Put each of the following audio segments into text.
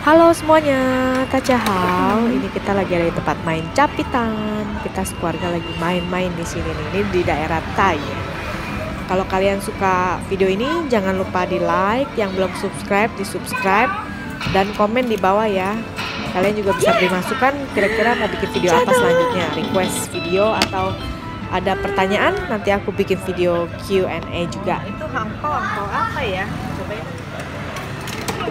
Halo semuanya, Tachahau. Ini kita lagi ada di tempat main capitan. Kita sekeluarga lagi main-main di sini nih. Ini di daerah Thai. Kalau kalian suka video ini, jangan lupa di like. Yang belum subscribe, di subscribe dan komen di bawah ya. Kalian juga bisa beri masukan. Kira-kira mau bikin video apa selanjutnya? Request video atau ada pertanyaan? Nanti aku bikin video Q&A juga. Itu hangkau apa ya? Coba ya. Ada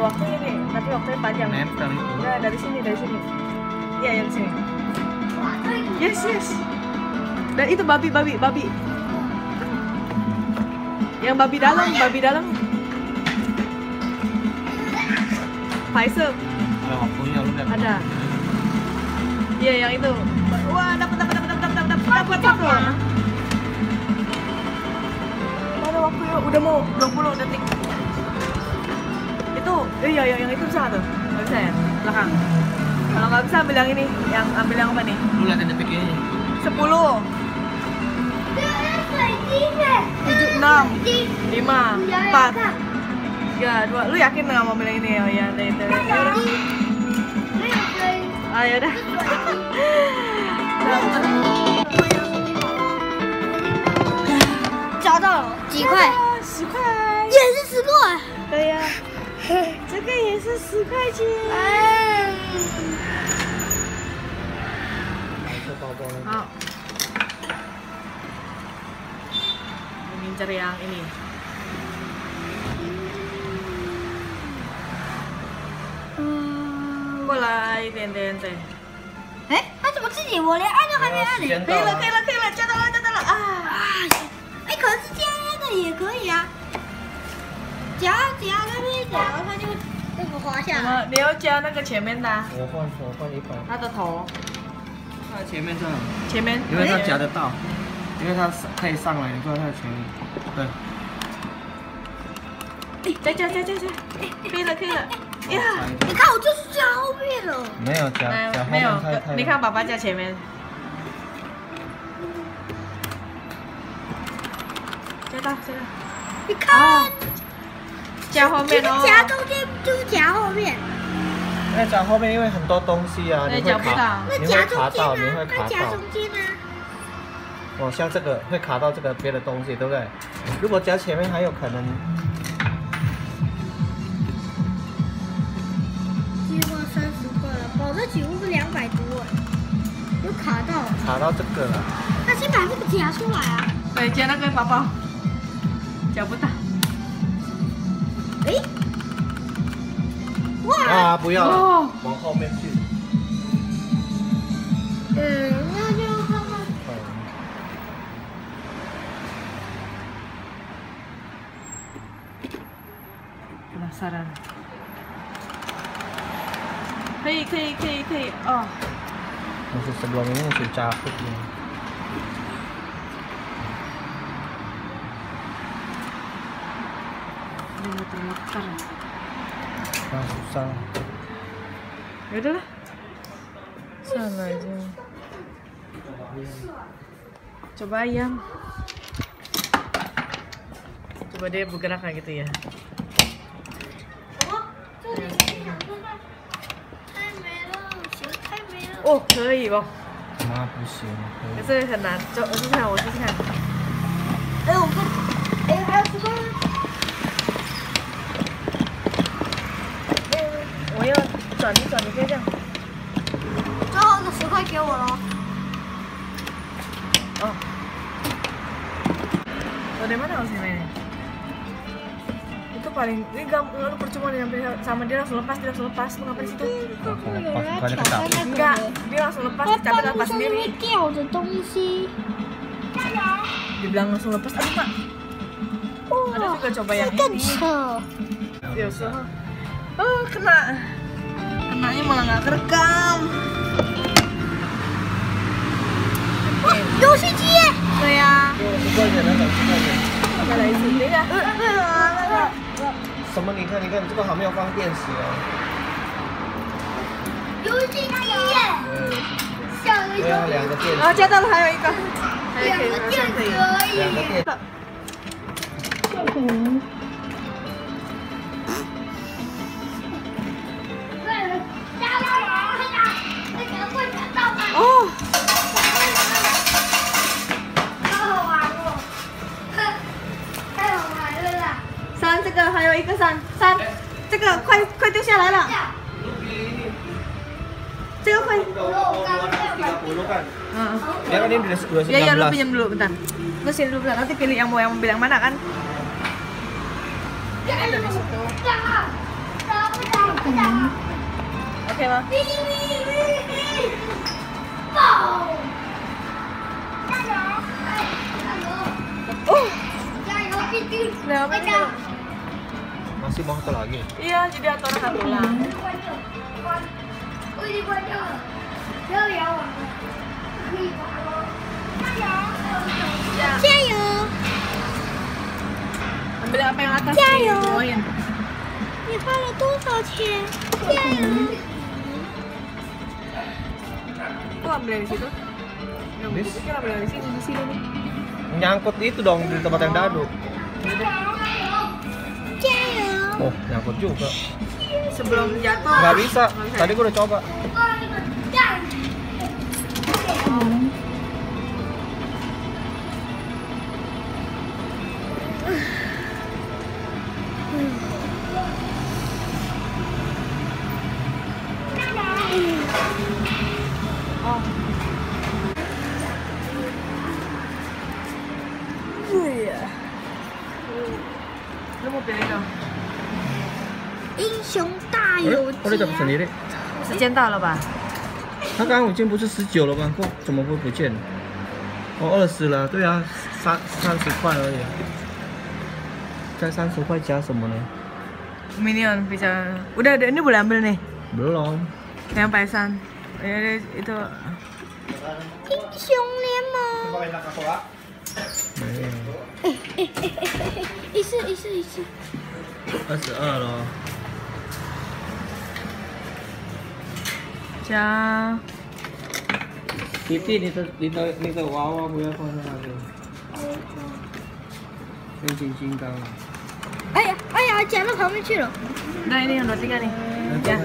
waktunya nih, tapi waktunya panjang. Ya dari sini. Iya yang sini. Yes. Dan itu babi. Yang babi dalam. Paisel. Ada. Iya yang itu. Wah, dapat. Mana waktunya? Udah mau 20 detik. Itu, iya yang itu bisa tuh. Enggak bisa ya? Belakang. Kalau nggak bisa ambil yang ini, yang ambil yang apa nih? Lu lihat detiknya. 10. 7, 6, 5, 4, 3, 2. Lu yakin nggak mau bilang ini? Oh ya, ayo dah.找到几块，也是10块。对呀，这个也是10块钱。好。 Cari yang ini. Boleh, Ten 因为它夹得到，因为它可以上来，你看它前面对，你看，你看我就是夹后面了，没有夹后面，夹后面，你看爸爸夹前面，夹到夹后面，夹后面因为很多东西啊，你会卡到，你会卡到。 哦，像这个会卡到这个别的东西，对不对？如果夹前面还有可能。计划30块了，保质期是200多，有卡到。卡到这个了。那先把这个夹出来啊。对，夹那个宝宝，夹不到。哎。哇！啊，不要了，哦、往后面去。那就。 Saran. 可以。Oh. Masih sebelum ini masih capek nih. Ini muter-muter. Nah, susah. Ya udahlah. Sana aja. Coba ayam. Coba dia bergerak kayak gitu ya. Oh, 可以不？那不行。可是很难，我试看。哎，我看，哎，还有10块。哎，我要转，你别这样。最后那10块给我喽。哦。我得买点东西来。 Paling ini gampang, percuma dia sama dia langsung lepas, lu ngapain situ? Enggak, dia langsung lepas, capek lepas sendiri. Dibilang langsung lepas, tapi Pak. Ada juga coba yang ini. Kena. Kenanya malah nggak kerekam. Dosa dia. 快点，再来一次，等一下。什么？你看，这个好没有放电池哦。有一点对啊，两个电池。啊，加到了，还有一个。两个电池而已。两个电池。效果。哦。好好玩哦！太好玩了啦！三，这个还有一个三，这个快丢下来了。这个快。Ya kan ini udah 19. Ya lu pinjam dulu bentar. Lu sini dulu bentar, nanti pilih yang mau bilang mana kan? Oke Ma. Masih mau satu lagi? Iya, jadi aturan satu lagi. Ambil apa yang atas dibawain. Itu ambil dari situ. Ambil dari sini, di sini nih. Nyangkut itu dong di tempat yang dadu. Oh, nyangkut juga. Sebelum jatuh. Nggak bisa. Tadi gua udah coba. Lu mau pilih dong. 英雄大游记。我来找沈爷嘞。时间到了吧？他刚刚已经不是19了吗？怎么会不见了？哦，20了，对啊，30块而已。再30块加什么呢？Minion bisa. Udah ada ini boleh ambil nih. Belum. Yang paisan. Ini itu. 英雄联盟。 一次22咯，加弟弟，你的娃娃不要放在那里，变形金刚。哎呀，捡到旁边去了。Nah ini yang 23 nih. Ya.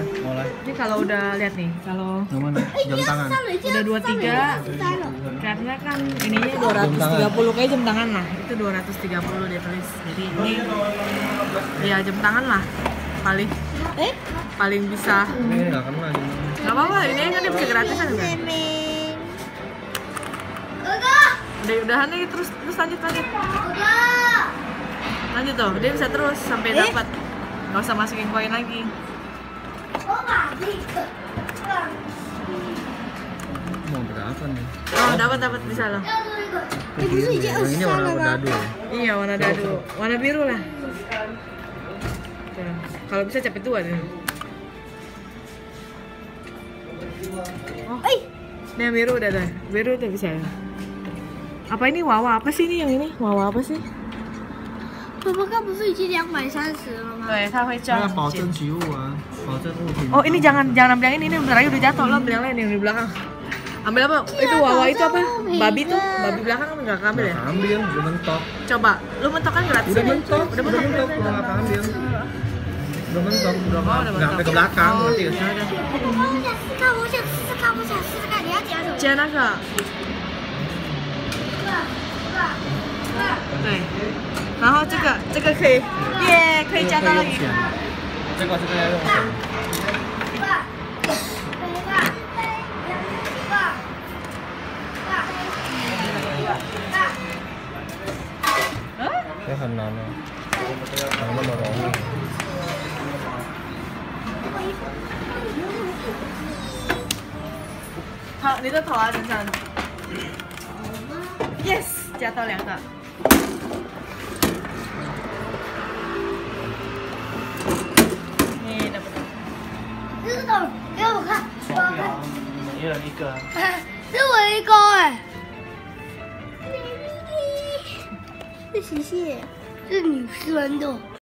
Ini kalau udah lihat nih, kalau jam tangan udah 23, karena kan ininya 230 kayak jam tangan lah, itu 230 dia tulis. Jadi ini ya jam tangan lah paling bisa. Nggak apa-apa, ini kan dia bisa gratisan kan. Udahan nih terus lanjut tuh, dia bisa terus sampai dapat. Nggak usah masukin koin lagi. Mau berapa nih? Oh, dapat bisa loh. Ini warna dadu. Iya, warna dadu. Warna biru lah. Kalau bisa capek tua deh. Oh, ini yang biru udah. Biru tuh bisa. Apa ini wawa? Apa sih ini yang ini? Wawa apa sih? 爸爸刚不是已经230了吗？对，他会这样。保证植物啊，保证物品。Oh ini jangan ambil yang ini bentar lagi udah jatuh lo ambil yang lain yang di belakang. Ambil apa? Itu wawa itu apa? Babi tuh, babi belakang nggak ambil ya? Ambil, udah mentok. Coba, lu mentok kan gratis. Udah mentok, nggak ambil. Udah mentok, nggak ke belakang berarti ya.我想试看，你要讲什么？讲那个。对。 然后这个可以，耶，可以加到那里。这个要用钱。这很难啊，哪那么容易？好，你的头啊，等等。Yes， 加到2个。 给我看，没有一个，是我一个哎。谢谢，是女生的。